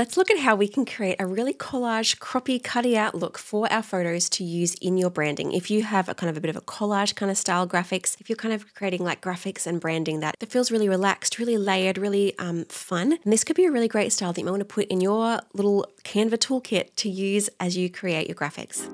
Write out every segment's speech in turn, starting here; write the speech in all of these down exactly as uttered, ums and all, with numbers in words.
Let's look at how we can create a really collage, croppy, cutty out look for our photos to use in your branding. If you have a kind of a bit of a collage kind of style graphics, if you're kind of creating like graphics and branding that, that feels really relaxed, really layered, really um, fun. And this could be a really great style that you might want to put in your little Canva toolkit to use as you create your graphics.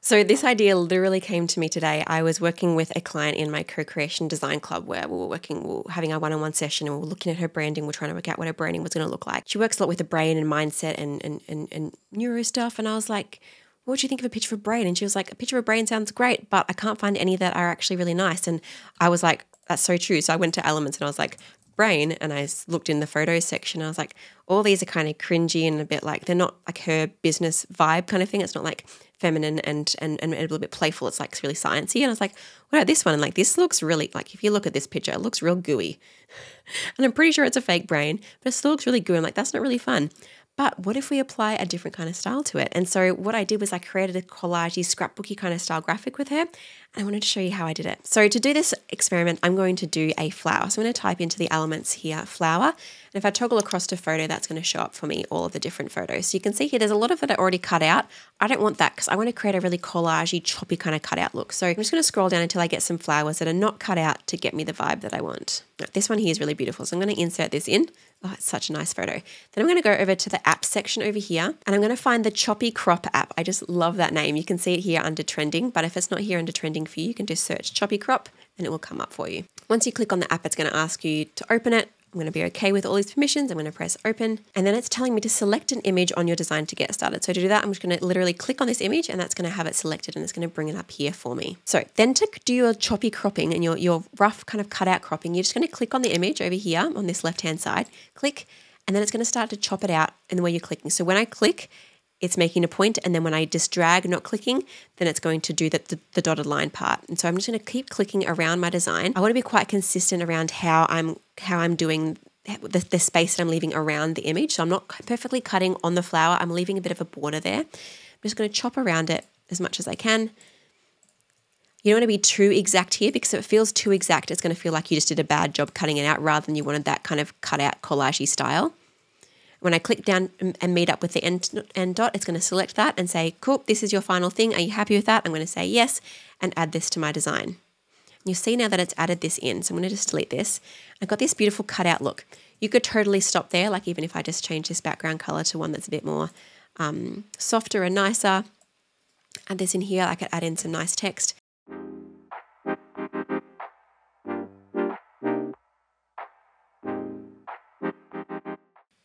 So this idea literally came to me today. I was working with a client in my Co-Creation Design Club where we were working, we were having our one-on-one session and we were looking at her branding. We we're trying to work out what her branding was going to look like. She works a lot with the brain and mindset and, and, and, and neuro stuff. And I was like, what do you think of a picture of a brain? And she was like, a picture of a brain sounds great, but I can't find any that are actually really nice. And I was like, that's so true. So I went to Elements and I was like, brain, and I looked in the photos section. I was like, all these are kind of cringy and a bit like, they're not like her business vibe kind of thing. It's not like feminine and, and, and a little bit playful. It's like really sciencey. And I was like, what about this one? And like, this looks really, like if you look at this picture, it looks real gooey. And I'm pretty sure it's a fake brain, but it still looks really gooey. I'm like, that's not really fun. But what if we apply a different kind of style to it? And so what I did was I created a collagey, scrapbooky kind of style graphic with her. And I wanted to show you how I did it. So to do this experiment, I'm going to do a flower. So I'm going to type into the Elements here, flower. And if I toggle across to photo, that's going to show up for me all of the different photos. So you can see here, there's a lot of it already cut out. I don't want that because I want to create a really collagey, choppy kind of cut out look. So I'm just going to scroll down until I get some flowers that are not cut out to get me the vibe that I want. Now, this one here is really beautiful. So I'm going to insert this in. Oh, it's such a nice photo. Then I'm going to go over to the app section over here and I'm going to find the Choppy Crop app. I just love that name. You can see it here under trending, but if it's not here under trending for you, you can just search Choppy Crop and it will come up for you. Once you click on the app, it's going to ask you to open it. I'm going to be okay with all these permissions. I'm going to press open and then it's telling me to select an image on your design to get started. So to do that, I'm just going to literally click on this image and that's going to have it selected and it's going to bring it up here for me. So then to do your choppy cropping and your, your rough kind of cutout cropping, you're just going to click on the image over here on this left-hand side, click, and then it's going to start to chop it out in the way you're clicking. So when I click, it's making a point, and then when I just drag, not clicking, then it's going to do the, the, the dotted line part. And so I'm just going to keep clicking around my design. I want to be quite consistent around how I'm how I'm doing the, the space that I'm leaving around the image. So I'm not perfectly cutting on the flower. I'm leaving a bit of a border there. I'm just going to chop around it as much as I can. You don't want to be too exact here because if it feels too exact, it's going to feel like you just did a bad job cutting it out rather than you wanted that kind of cut out collage-y style. When I click down and meet up with the end, end dot, it's going to select that and say, cool, this is your final thing. Are you happy with that? I'm going to say yes and add this to my design. And you'll see now that it's added this in. So I'm going to just delete this. I've got this beautiful cutout look. You could totally stop there. Like even if I just change this background color to one that's a bit more um, softer and nicer, add this in here. I could add in some nice text.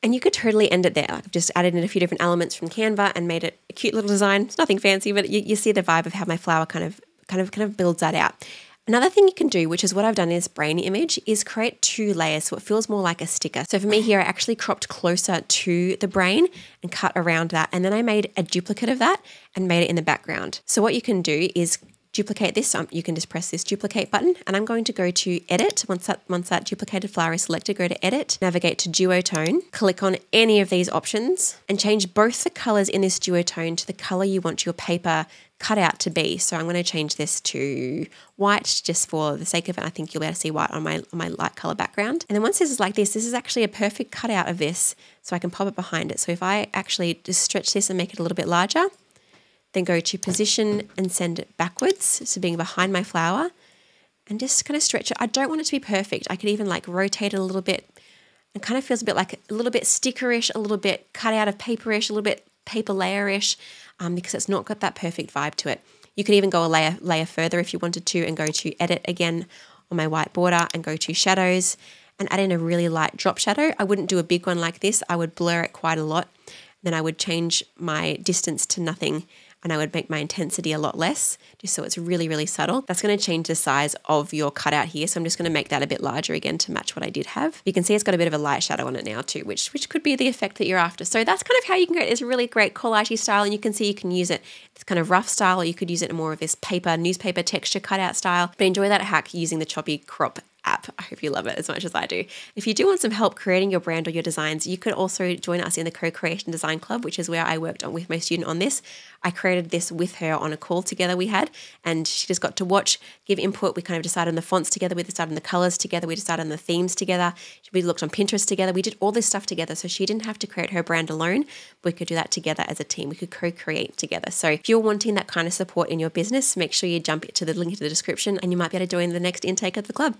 And you could totally end it there. I've just added in a few different elements from Canva and made it a cute little design. It's nothing fancy, but you, you see the vibe of how my flower kind of, kind of, kind of builds that out. Another thing you can do, which is what I've done in this brain image, is create two layers so it feels more like a sticker. So for me here, I actually cropped closer to the brain and cut around that. And then I made a duplicate of that and made it in the background. So what you can do is duplicate this. Um, you can just press this duplicate button and I'm going to go to edit. Once that, once that duplicated flower is selected, go to edit, navigate to duotone, click on any of these options and change both the colors in this duotone to the color you want your paper cutout to be. So I'm going to change this to white just for the sake of it. I think you'll be able to see white on my, on my light color background. And then once this is like this, this is actually a perfect cutout of this so I can pop it behind it. So if I actually just stretch this and make it a little bit larger, then go to position and send it backwards. So being behind my flower and just kind of stretch it. I don't want it to be perfect. I could even like rotate it a little bit. It kind of feels a bit like a little bit stickerish, a little bit cut out of paperish, a little bit paper layerish um, because it's not got that perfect vibe to it. You could even go a layer, layer further if you wanted to and go to edit again on my white border and go to shadows and add in a really light drop shadow. I wouldn't do a big one like this. I would blur it quite a lot. Then I would change my distance to nothing and I would make my intensity a lot less just so it's really, really subtle. That's going to change the size of your cutout here. So I'm just going to make that a bit larger again to match what I did have. You can see it's got a bit of a light shadow on it now too, which, which could be the effect that you're after. So that's kind of how you can create this really great collage style and you can see you can use it this kind of rough style or you could use it in more of this paper, newspaper texture cutout style. But enjoy that hack using the Choppy Crop app. I hope you love it as much as I do. If you do want some help creating your brand or your designs, you could also join us in the Co-Creation Design Club, which is where I worked on with my student on this. I created this with her on a call together we had, and she just got to watch, give input. We kind of decided on the fonts together. We decided on the colors together. We decided on the themes together. We looked on Pinterest together. We did all this stuff together. So she didn't have to create her brand alone. We could do that together as a team. We could co-create together. So if you're wanting that kind of support in your business, make sure you jump to the link in the description and you might be able to join the next intake of the club.